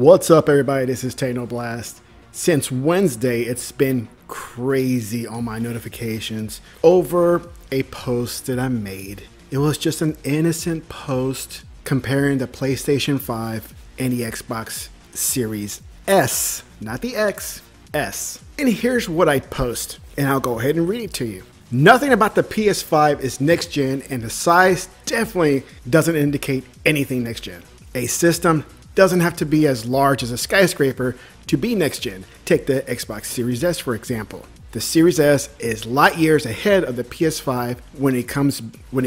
What's up, everybody? This is TechNoBlast. Since Wednesday, it's been crazy on my notifications over a post that I made. It was just an innocent post comparing the PlayStation 5 and the Xbox Series S, not the X, S. And here's what I post, and I'll go ahead and read it to you. Nothing about the PS5 is next gen, and the size definitely doesn't indicate anything next gen. A system doesn't have to be as large as a skyscraper to be next gen. Take the Xbox Series S, for example. The Series S is light years ahead of the PS5 when it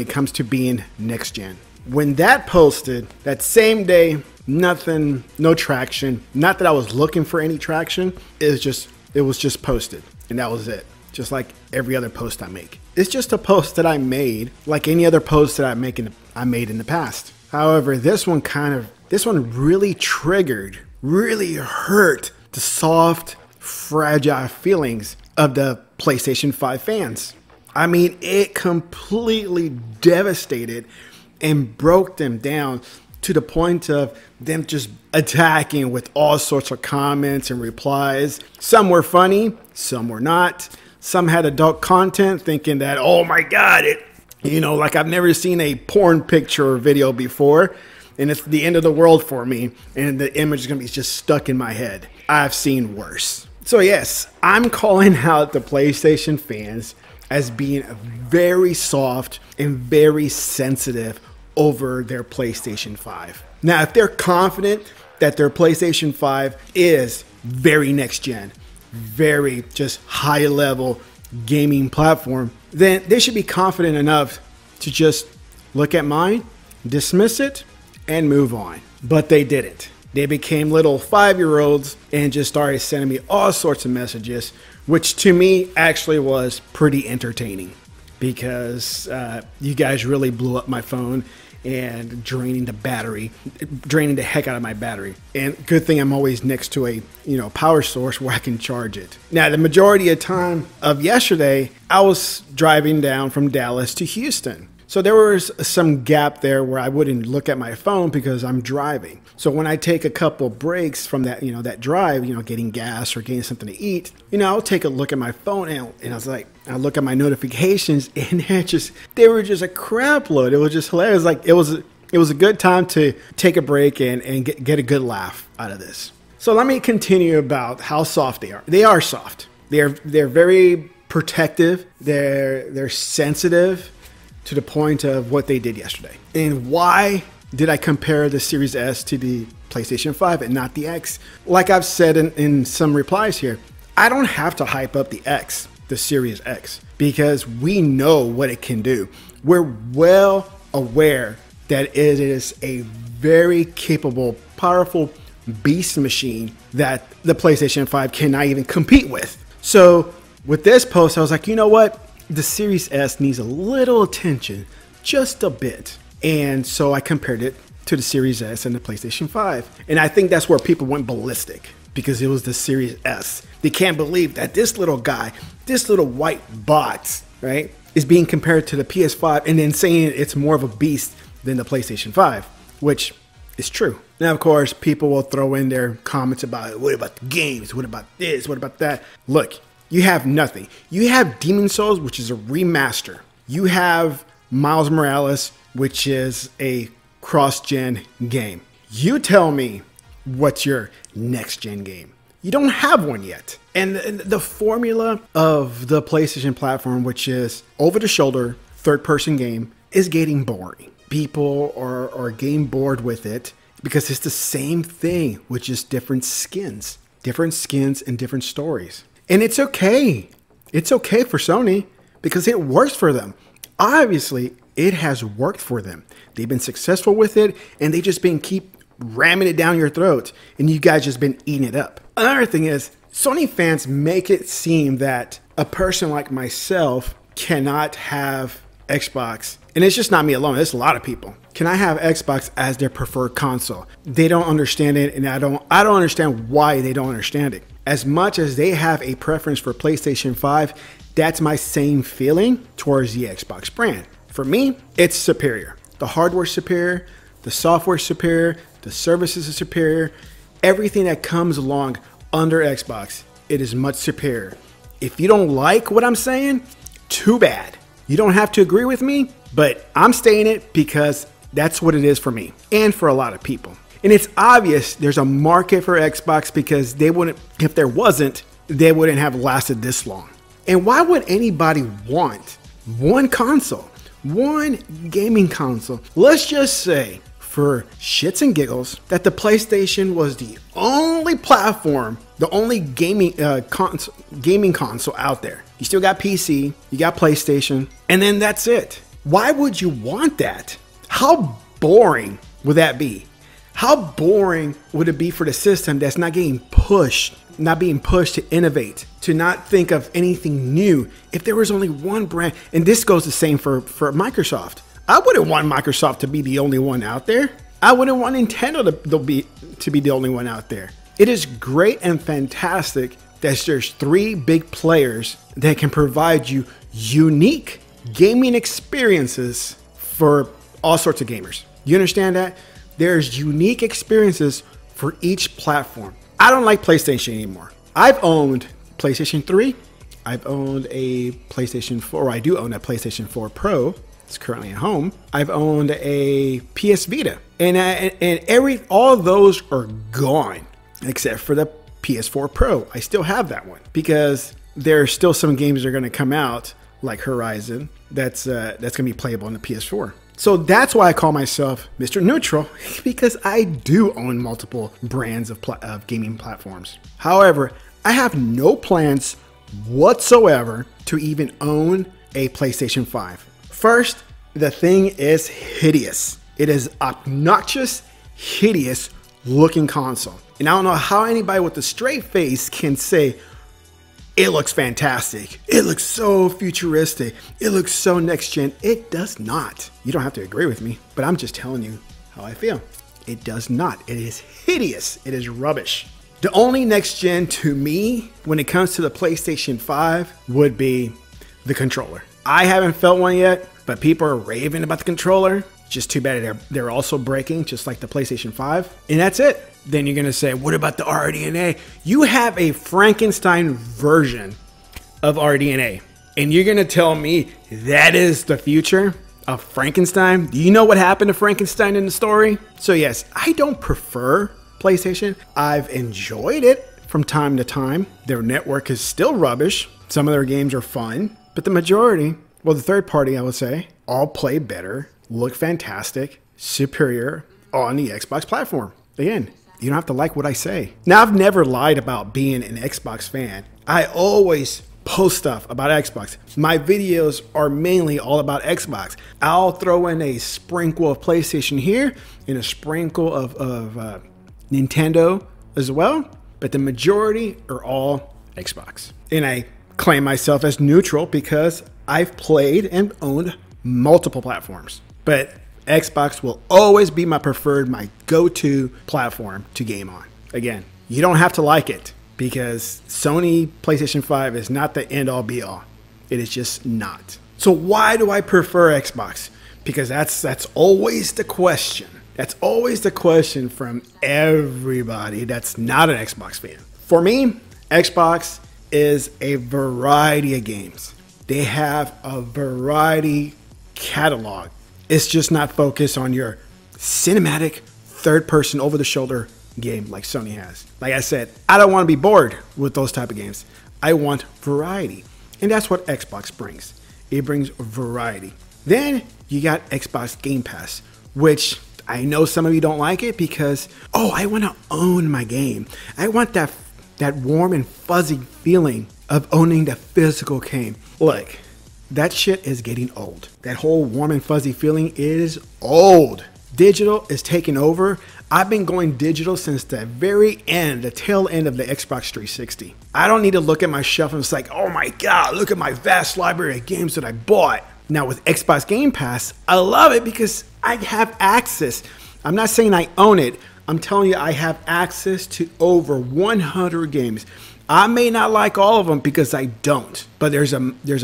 comes to being next gen. When that posted, that same day, nothing, no traction. Not that I was looking for any traction. It was just posted, and that was it. Just like every other post I make. It's just a post that I made, like any other post that I made in the past. However, this one really triggered, really hurt the soft, fragile feelings of the PlayStation 5 fans. I mean, it completely devastated and broke them down to the point of them just attacking with all sorts of comments and replies. Some were funny, some were not. Some had adult content, thinking that, oh my God, like I've never seen a porn picture or video before, and it's the end of the world for me, and the image is gonna be just stuck in my head. I've seen worse. So yes, I'm calling out the PlayStation fans as being very soft and very sensitive over their PlayStation 5. Now, if they're confident that their PlayStation 5 is very next gen, very just high level gaming platform, then they should be confident enough to just look at mine, dismiss it, and move on. But they didn't. They became little five-year-olds and just started sending me all sorts of messages, which to me actually was pretty entertaining because you guys really blew up my phone and draining the heck out of my battery. And good thing I'm always next to a, power source where I can charge it. Now, the majority of time of yesterday, I was driving down from Dallas to Houston. So there was some gap there where I wouldn't look at my phone because I'm driving. So when I take a couple breaks from that, that drive, getting gas or getting something to eat, I'll take a look at my phone and I was like, I look at my notifications and they were just a crap load. It was just hilarious. Like it was a good time to take a break and get a good laugh out of this. So let me continue about how soft they are. They are soft. They're very protective. They're sensitive to the point of what they did yesterday. And why did I compare the Series S to the PlayStation 5 and not the X? Like I've said in some replies here, I don't have to hype up the X, the Series X, because we know what it can do. We're well aware that it is a very capable, powerful beast machine that the PlayStation 5 cannot even compete with. So with this post, I was like, you know what? The Series S needs a little attention, just a bit. And so I compared it to the Series S and the PlayStation 5. And I think that's where people went ballistic because it was the Series S. They can't believe that this little guy, this little white bot, right, is being compared to the PS5 and then saying it's more of a beast than the PlayStation 5, which is true. Now, of course, people will throw in their comments about, what about the games? What about this? What about that? Look. You have nothing. You have Demon's Souls, which is a remaster. You have Miles Morales, which is a cross-gen game. You tell me what's your next-gen game. You don't have one yet. And the formula of the PlayStation platform, which is over-the-shoulder, third-person game, is getting boring. People are getting bored with it because it's the same thing with just different skins and different stories. And it's okay. It's okay for Sony because it works for them. Obviously, it has worked for them. They've been successful with it and they just been keep ramming it down your throat and you guys just been eating it up. Another thing is Sony fans make it seem that a person like myself cannot have Xbox. And it's just not me alone. It's a lot of people. Can I have Xbox as their preferred console? They don't understand it and I don't understand why they don't understand it. As much as they have a preference for PlayStation 5, that's my same feeling towards the Xbox brand. For me, it's superior. The hardware's superior, the software's superior, the services are superior, everything that comes along under Xbox, it is much superior. If you don't like what I'm saying, too bad. You don't have to agree with me, but I'm saying it because that's what it is for me and for a lot of people. And it's obvious there's a market for Xbox because they wouldn't, if there wasn't, they wouldn't have lasted this long. And why would anybody want one console, one gaming console? Let's just say, for shits and giggles, that the PlayStation was the only platform, the only gaming console out there. You still got PC, you got PlayStation, and then that's it. Why would you want that? How boring would that be? How boring would it be for the system that's not getting pushed, not being pushed to innovate, to not think of anything new? If there was only one brand, and this goes the same for Microsoft. I wouldn't want Microsoft to be the only one out there. I wouldn't want Nintendo to be the only one out there. It is great and fantastic that there's three big players that can provide you unique gaming experiences for all sorts of gamers. You understand that? There's unique experiences for each platform. I don't like PlayStation anymore. I've owned PlayStation 3. I've owned a PlayStation 4. Or I do own a PlayStation 4 Pro. It's currently at home. I've owned a PS Vita. And all those are gone except for the PS4 Pro. I still have that one because there are still some games that are going to come out like Horizon that's going to be playable on the PS4. So that's why I call myself Mr. Neutral, because I do own multiple brands of gaming platforms. However, I have no plans whatsoever to even own a PlayStation 5. First, the thing is hideous. It is obnoxious, hideous looking console. And I don't know how anybody with a straight face can say, it looks fantastic. It looks so futuristic. It looks so next gen. It does not. You don't have to agree with me, but I'm just telling you how I feel. It does not. It is hideous. It is rubbish. The only next gen to me when it comes to the PlayStation 5 would be the controller. I haven't felt one yet, but people are raving about the controller. Just too bad they're also breaking, just like the PlayStation 5. And that's it. Then you're going to say, what about the RDNA? You have a Frankenstein version of RDNA. And you're going to tell me that is the future of Frankenstein? Do you know what happened to Frankenstein in the story? So yes, I don't prefer PlayStation. I've enjoyed it from time to time. Their network is still rubbish. Some of their games are fun. But the majority, well, the third party, I would say, all play better, look fantastic, superior on the Xbox platform. Again, you don't have to like what I say. Now, I've never lied about being an Xbox fan. I always post stuff about Xbox. My videos are mainly all about Xbox. I'll throw in a sprinkle of PlayStation here and a sprinkle of Nintendo as well. But the majority are all Xbox. And I claim myself as neutral because I've played and owned multiple platforms. But Xbox will always be my preferred, my go-to platform to game on. Again, you don't have to like it because Sony PlayStation 5 is not the end-all be-all. It is just not. So why do I prefer Xbox? Because that's always the question. That's always the question from everybody that's not an Xbox fan. For me, Xbox is a variety of games. They have a variety catalog. It's just not focused on your cinematic third-person over-the-shoulder game like Sony has. Like I said, I don't want to be bored with those type of games. I want variety. And that's what Xbox brings. It brings variety. Then you got Xbox Game Pass, which I know some of you don't like it because, oh, I want to own my game. I want that warm and fuzzy feeling of owning the physical game. Look. That shit is getting old. That whole warm and fuzzy feeling is old. Digital is taking over. I've been going digital since the very end, the tail end of the Xbox 360. I don't need to look at my shelf and it's like, oh my God, look at my vast library of games that I bought. Now with Xbox Game Pass, I love it because I have access. I'm not saying I own it. I'm telling you I have access to over 100 games. I may not like all of them because I don't, but there's a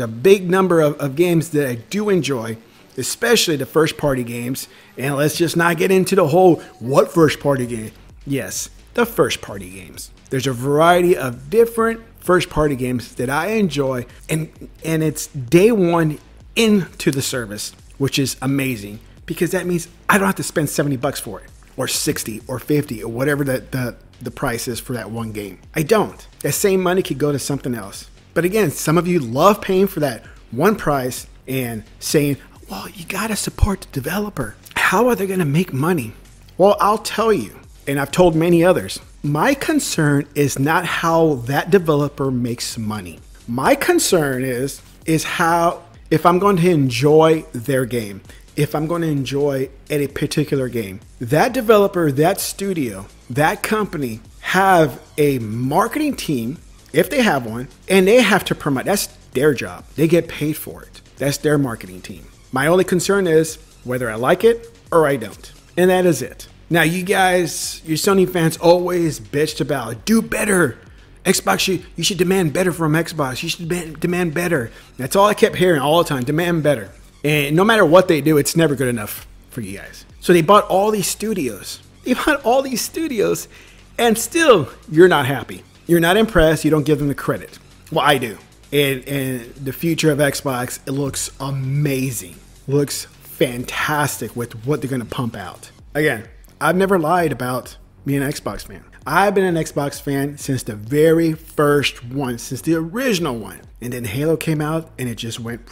big number of games that I do enjoy, especially the first party games. And let's just not get into the whole what first party game. Yes, the first-party games. There's a variety of different first-party games that I enjoy, and it's day one into the service, which is amazing because that means I don't have to spend $70 for it, or 60 or 50 or whatever the price is for that one game. I don't. That same money could go to something else. But again, some of you love paying for that one price and saying, well, you gotta support the developer. How are they gonna make money? Well, I'll tell you, and I've told many others, my concern is not how that developer makes money. My concern is how, if I'm going to enjoy their game, if I'm going to enjoy at a particular game, that developer, that studio, that company have a marketing team, if they have one, and they have to promote. That's their job. They get paid for it. That's their marketing team. My only concern is whether I like it or I don't. And that is it. Now, you guys, your Sony fans always bitched about, do better. Xbox, you should demand better from Xbox. You should demand better. That's all I kept hearing all the time, demand better. And no matter what they do, it's never good enough for you guys. So they bought all these studios. They bought all these studios, and still you're not happy. You're not impressed. You don't give them the credit. Well, I do. And the future of Xbox, it looks amazing. Looks fantastic with what they're going to pump out. Again, I've never lied about being an Xbox fan. I've been an Xbox fan since the very first one, since the original one. And then Halo came out and it just went,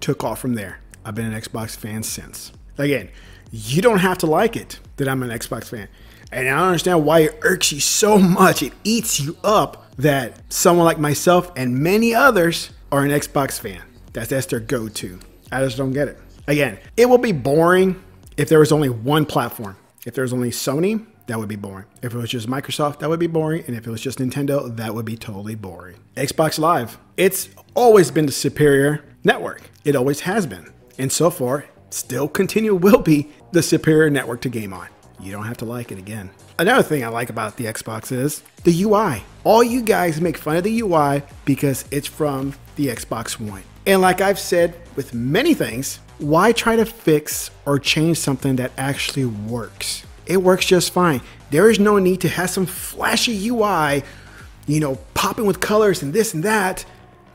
took off from there. I've been an Xbox fan since. Again, you don't have to like it that I'm an Xbox fan. And I don't understand why it irks you so much. It eats you up that someone like myself and many others are an Xbox fan. That's their go-to. I just don't get it. Again, it will be boring if there was only one platform. If there was only Sony, that would be boring. If it was just Microsoft, that would be boring. And if it was just Nintendo, that would be totally boring. Xbox Live, it's always been the superior network. It always has been. And so far, still continue will be the superior network to game on. You don't have to like it again. Another thing I like about the Xbox is the UI. All you guys make fun of the UI because it's from the Xbox One. And like I've said with many things, why try to fix or change something that actually works? It works just fine. There is no need to have some flashy UI, you know, popping with colors and this and that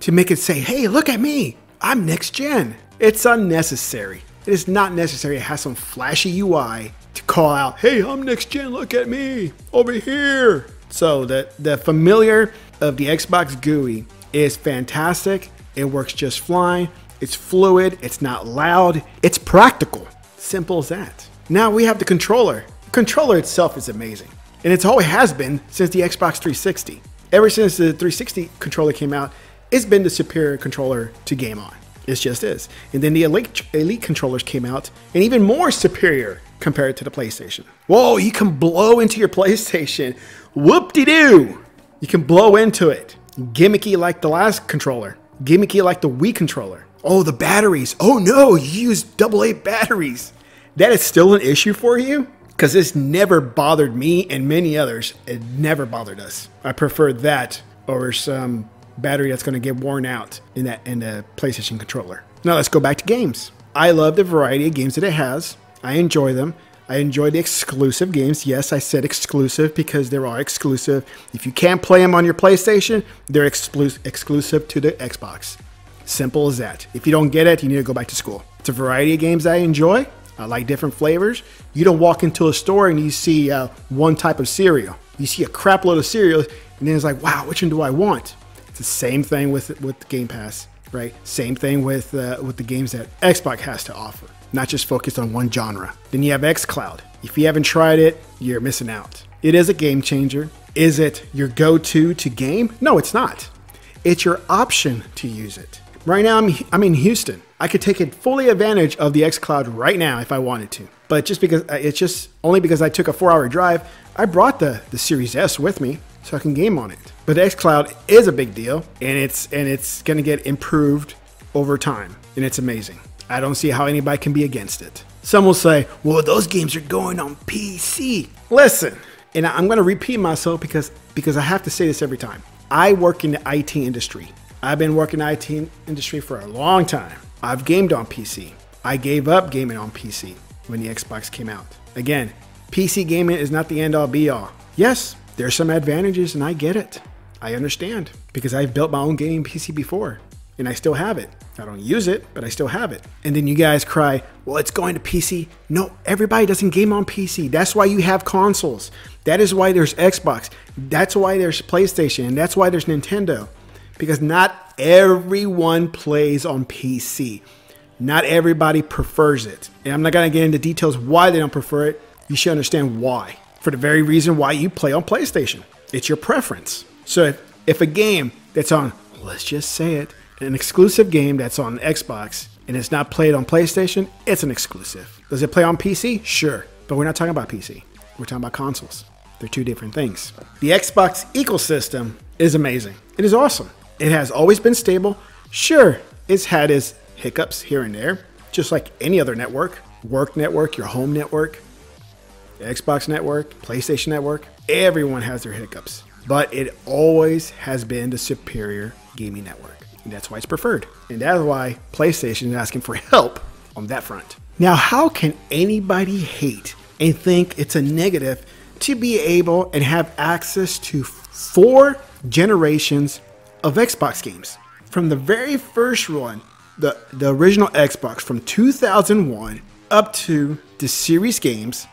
to make it say, hey, look at me, I'm next gen. It's unnecessary. It is not necessary to have some flashy UI to call out, hey, I'm next gen, look at me, over here. So the familiar of the Xbox GUI is fantastic. It works just fine. It's fluid, it's not loud, it's practical. Simple as that. Now we have the controller. The controller itself is amazing. And it's always has been since the Xbox 360. Ever since the 360 controller came out, it's been the superior controller to game on. It just is. And then the Elite controllers came out and even more superior compared to the PlayStation. Whoa, you can blow into your PlayStation. Whoop-de-doo. You can blow into it. Gimmicky like the last controller. Gimmicky like the Wii controller. Oh, the batteries. Oh no, you use AA batteries. That is still an issue for you? Because this never bothered me and many others. It never bothered us. I prefer that over some battery that's going to get worn out in the PlayStation controller. Now let's go back to games. I love the variety of games that it has. I enjoy them. I enjoy the exclusive games. Yes, I said exclusive because there are exclusive. If you can't play them on your PlayStation, they're exclusive to the Xbox. Simple as that. If you don't get it, you need to go back to school. It's a variety of games I enjoy. I like different flavors. You don't walk into a store and you see one type of cereal. You see a crap load of cereals, and then it's like, wow, which one do I want? It's the same thing with the Game Pass, right? Same thing with the games that Xbox has to offer, not just focused on one genre. Then you have X Cloud. If you haven't tried it, you're missing out. It is a game changer. Is it your go-to to game? No, it's not. It's your option to use it. Right now, I'm in Houston. I could take it fully advantage of the X Cloud right now if I wanted to. But just because it's just only because I took a 4-hour drive, I brought the Series S with me so I can game on it. But the X Cloud is a big deal, and it's gonna get improved over time, and it's amazing. I don't see how anybody can be against it. Some will say, "Well, those games are going on PC." Listen, and I'm gonna repeat myself because I have to say this every time. I work in the IT industry. I've been working in the IT industry for a long time. I've gamed on PC. I gave up gaming on PC when the Xbox came out. Again, PC gaming is not the end all be all. Yes, There's some advantages, and I get it. I understand, because I've built my own gaming PC before, and I still have it. I don't use it, but I still have it. And then you guys cry, well, it's going to PC. No, everybody doesn't game on PC. That's why you have consoles. That is why there's Xbox. That's why there's PlayStation, and that's why there's Nintendo, because not everyone plays on PC. Not everybody prefers it. And I'm not gonna get into details why they don't prefer it. You should understand why. For the very reason why you play on PlayStation. It's your preference. So if a game that's on, let's just say it, an exclusive game that's on Xbox and it's not played on PlayStation, it's an exclusive. Does it play on PC? Sure, but we're not talking about PC. We're talking about consoles. They're two different things. The Xbox ecosystem is amazing. It is awesome. It has always been stable. Sure, it's had its hiccups here and there, just like any other network. Work network, your home network, the Xbox network, PlayStation network. Everyone has their hiccups, but it always has been the superior gaming network. And that's why it's preferred. And that's why PlayStation is asking for help on that front. Now, how can anybody hate and think it's a negative to be able and have access to 4 generations of Xbox games? From the very first one, the original Xbox from 2001 up to the series games,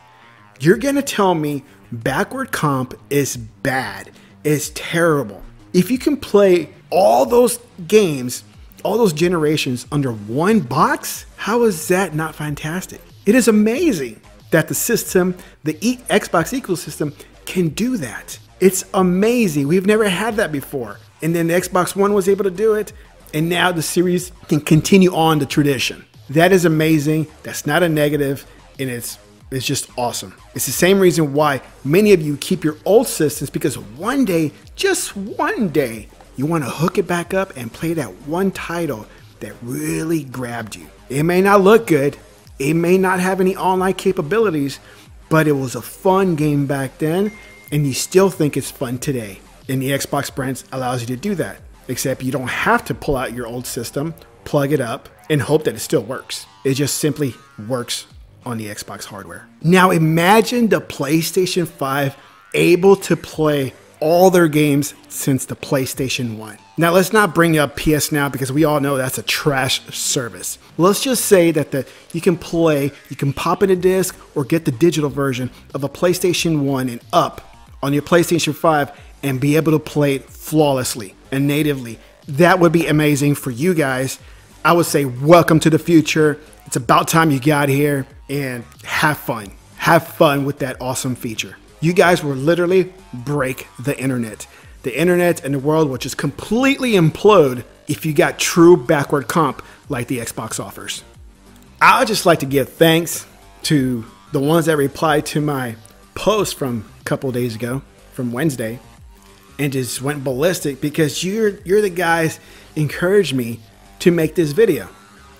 you're gonna tell me backward comp is bad, is terrible. If you can play all those games, all those generations under one box, how is that not fantastic? It is amazing that the system, the Xbox ecosystem, can do that. It's amazing. We've never had that before. And then the Xbox One was able to do it. And now the series can continue on the tradition. That is amazing. That's not a negative, and it's just awesome. It's the same reason why many of you keep your old systems, because one day, just one day, you want to hook it back up and play that one title that really grabbed you. It may not look good. It may not have any online capabilities, but it was a fun game back then, and you still think it's fun today. And the Xbox brand allows you to do that. Except you don't have to pull out your old system, plug it up, and hope that it still works. It just simply works on the Xbox hardware. Now imagine the PlayStation 5 able to play all their games since the PlayStation 1. Now let's not bring up PS Now, because we all know that's a trash service. Let's just say that you can pop in a disc or get the digital version of a PlayStation 1 and up on your PlayStation 5 and be able to play it flawlessly and natively. That would be amazing for you guys. I would say welcome to the future. It's about time you got here, and have fun. Have fun with that awesome feature. You guys will literally break the internet. The internet and the world will just completely implode if you got true backward comp like the Xbox offers. I would just like to give thanks to the ones that replied to my post from a couple days ago, from Wednesday, and just went ballistic, because you're the guys encouraged me to make this video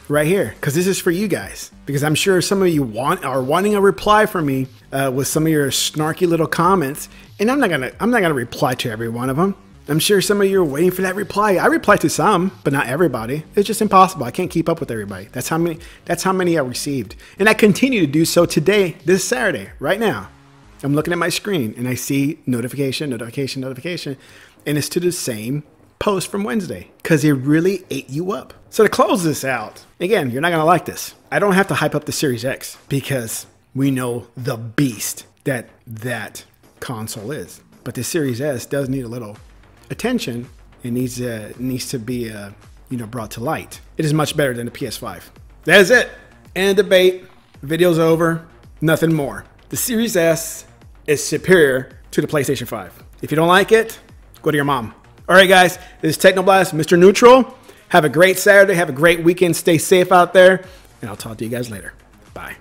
right here, because this is for you guys, because I'm sure some of you are wanting a reply from me with some of your snarky little comments, and I'm not gonna reply to every one of them. I'm sure some of you are waiting for that reply. I reply to some, but not everybody. It's just impossible. I can't keep up with everybody. That's how many I received, and I continue to do so today, this Saturday, right now. I'm looking at my screen and I see notification, notification, notification, and it's to the same post from Wednesday, because it really ate you up. So to close this out, again, you're not going to like this. I don't have to hype up the Series X, because we know the beast that that console is. But the Series S does need a little attention. It needs to be brought to light. It is much better than the PS5. That is it. End of debate. Video's over. Nothing more. The Series S is superior to the PlayStation 5. If you don't like it, go to your mom. All right, guys, this is TechnoBlast, Mr. Neutral. Have a great Saturday. Have a great weekend. Stay safe out there. And I'll talk to you guys later. Bye.